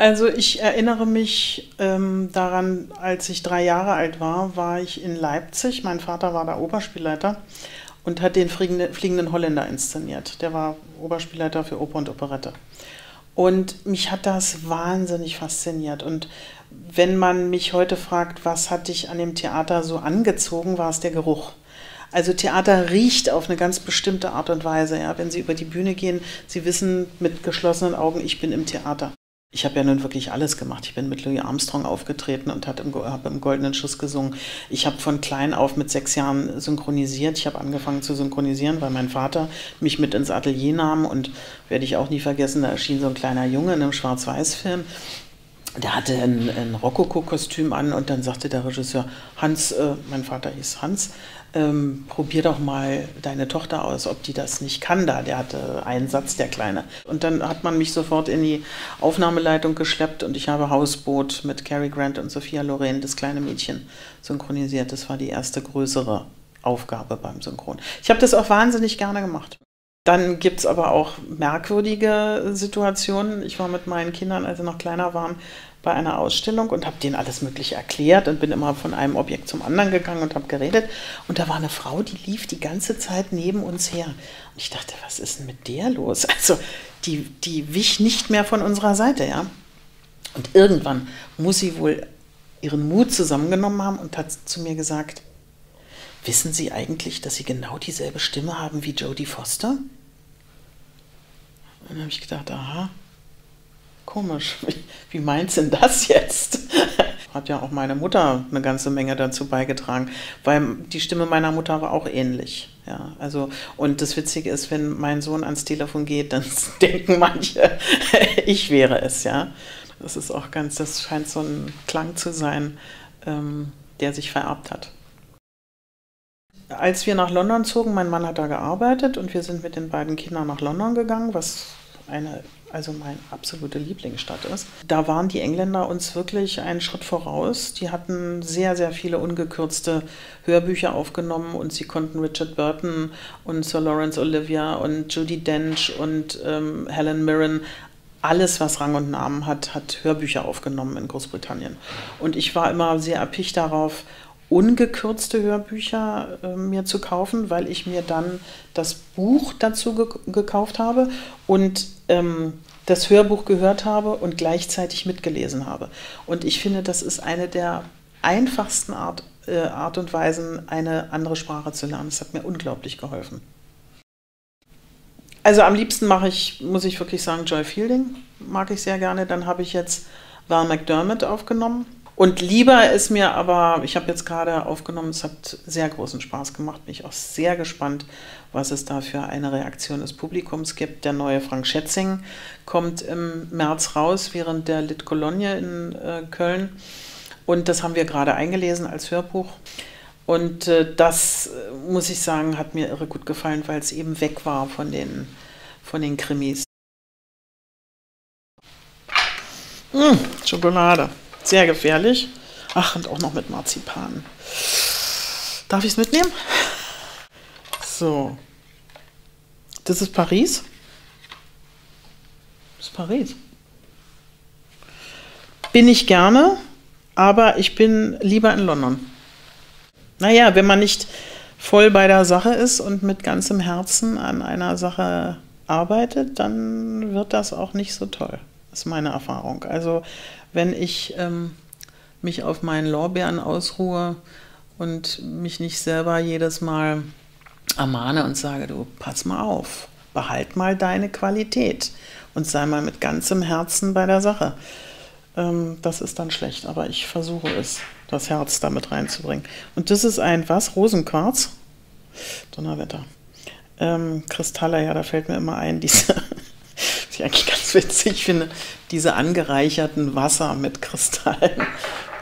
Also ich erinnere mich daran, als ich 3 Jahre alt war, war ich in Leipzig. Mein Vater war da Oberspielleiter und hat den Fliegenden Holländer inszeniert. Der war Oberspielleiter für Oper und Operette. Und mich hat das wahnsinnig fasziniert. Und wenn man mich heute fragt, was hat dich an dem Theater so angezogen, war es der Geruch. Also Theater riecht auf eine ganz bestimmte Art und Weise. Ja? Wenn Sie über die Bühne gehen, Sie wissen mit geschlossenen Augen, ich bin im Theater. Ich habe ja nun wirklich alles gemacht. Ich bin mit Louis Armstrong aufgetreten und habe im Goldenen Schuss gesungen. Ich habe von klein auf mit 6 Jahren synchronisiert. Ich habe angefangen zu synchronisieren, weil mein Vater mich mit ins Atelier nahm. Und werde ich auch nie vergessen, da erschien so ein kleiner Junge in einem Schwarz-Weiß-Film. Der hatte ein Rokoko-Kostüm an und dann sagte der Regisseur, Hans, mein Vater hieß Hans, probier doch mal deine Tochter aus, ob die das nicht kann da. Der hatte einen Satz, der Kleine. Und dann hat man mich sofort in die Aufnahmeleitung geschleppt und ich habe Hausboot mit Carrie Grant und Sophia Loren, das kleine Mädchen, synchronisiert. Das war die erste größere Aufgabe beim Synchron. Ich habe das auch wahnsinnig gerne gemacht. Dann gibt es aber auch merkwürdige Situationen. Ich war mit meinen Kindern, als sie noch kleiner waren, bei einer Ausstellung und habe denen alles Mögliche erklärt und bin immer von einem Objekt zum anderen gegangen und habe geredet. Und da war eine Frau, die lief die ganze Zeit neben uns her. Und ich dachte, was ist denn mit der los? Also die wich nicht mehr von unserer Seite, ja. Und irgendwann muss sie wohl ihren Mut zusammengenommen haben und hat zu mir gesagt, wissen Sie eigentlich, dass Sie genau dieselbe Stimme haben wie Jodie Foster? Und dann habe ich gedacht, aha, komisch, wie meint's denn das jetzt? Hat ja auch meine Mutter eine ganze Menge dazu beigetragen, weil die Stimme meiner Mutter war auch ähnlich. Ja, also, und das Witzige ist, wenn mein Sohn ans Telefon geht, dann denken manche, ich wäre es, ja. Das ist auch ganz, das scheint so ein Klang zu sein, der sich vererbt hat. Als wir nach London zogen, mein Mann hat da gearbeitet und wir sind mit den beiden Kindern nach London gegangen, was also meine absolute Lieblingsstadt ist. Da waren die Engländer uns wirklich einen Schritt voraus. Die hatten sehr, sehr viele ungekürzte Hörbücher aufgenommen und sie konnten Richard Burton und Sir Laurence Olivier und Judi Dench und Helen Mirren, alles, was Rang und Namen hat, hat Hörbücher aufgenommen in Großbritannien. Und ich war immer sehr erpicht darauf, ungekürzte Hörbücher mir zu kaufen, weil ich mir dann das Buch dazu gekauft habe und das Hörbuch gehört habe und gleichzeitig mitgelesen habe. Und ich finde, das ist eine der einfachsten Art und Weisen, eine andere Sprache zu lernen. Das hat mir unglaublich geholfen. Also am liebsten mache ich, muss ich wirklich sagen, Joy Fielding mag ich sehr gerne. Dann habe ich jetzt Val McDermott aufgenommen. Und lieber ist mir aber, ich habe jetzt gerade aufgenommen, es hat sehr großen Spaß gemacht, bin ich auch sehr gespannt, was es da für eine Reaktion des Publikums gibt. Der neue Frank Schätzing kommt im März raus, während der Lit Cologne in Köln. Und das haben wir gerade eingelesen als Hörbuch. Und das, muss ich sagen, hat mir irre gut gefallen, weil es eben weg war von den Krimis. Schokolade. Sehr gefährlich. Ach, und auch noch mit Marzipan. Darf ich es mitnehmen? So. Das ist Paris. Das ist Paris. Bin ich gerne, aber ich bin lieber in London. Naja, wenn man nicht voll bei der Sache ist und mit ganzem Herzen an einer Sache arbeitet, dann wird das auch nicht so toll. Das ist meine Erfahrung. Also wenn ich mich auf meinen Lorbeeren ausruhe und mich nicht selber jedes Mal ermahne und sage, du, pass mal auf, behalt mal deine Qualität und sei mal mit ganzem Herzen bei der Sache. Das ist dann schlecht, aber ich versuche es, das Herz damit reinzubringen. Und das ist ein, was, Rosenquarz? Donnerwetter. Kristalle, ja, da fällt mir immer ein, diese... eigentlich ganz witzig, ich finde, diese angereicherten Wasser mit Kristallen,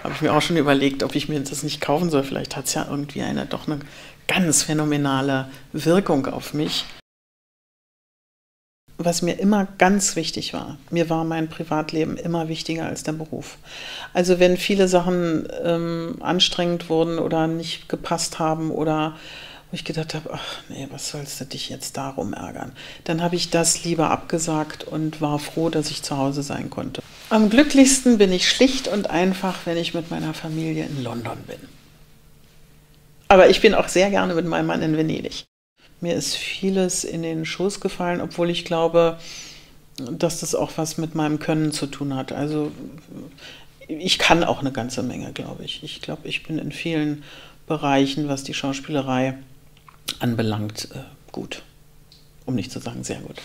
habe ich mir auch schon überlegt, ob ich mir das nicht kaufen soll. Vielleicht hat es ja irgendwie doch eine ganz phänomenale Wirkung auf mich. Was mir immer ganz wichtig war, mir war mein Privatleben immer wichtiger als der Beruf. Also wenn viele Sachen anstrengend wurden oder nicht gepasst haben oder wo ich gedacht habe, ach nee, was sollst du dich jetzt darum ärgern? Dann habe ich das lieber abgesagt und war froh, dass ich zu Hause sein konnte. Am glücklichsten bin ich schlicht und einfach, wenn ich mit meiner Familie in London bin. Aber ich bin auch sehr gerne mit meinem Mann in Venedig. Mir ist vieles in den Schoß gefallen, obwohl ich glaube, dass das auch was mit meinem Können zu tun hat. Also ich kann auch eine ganze Menge, glaube ich. Ich glaube, ich bin in vielen Bereichen, was die Schauspielerei anbelangt, gut. Um nicht zu sagen, sehr gut.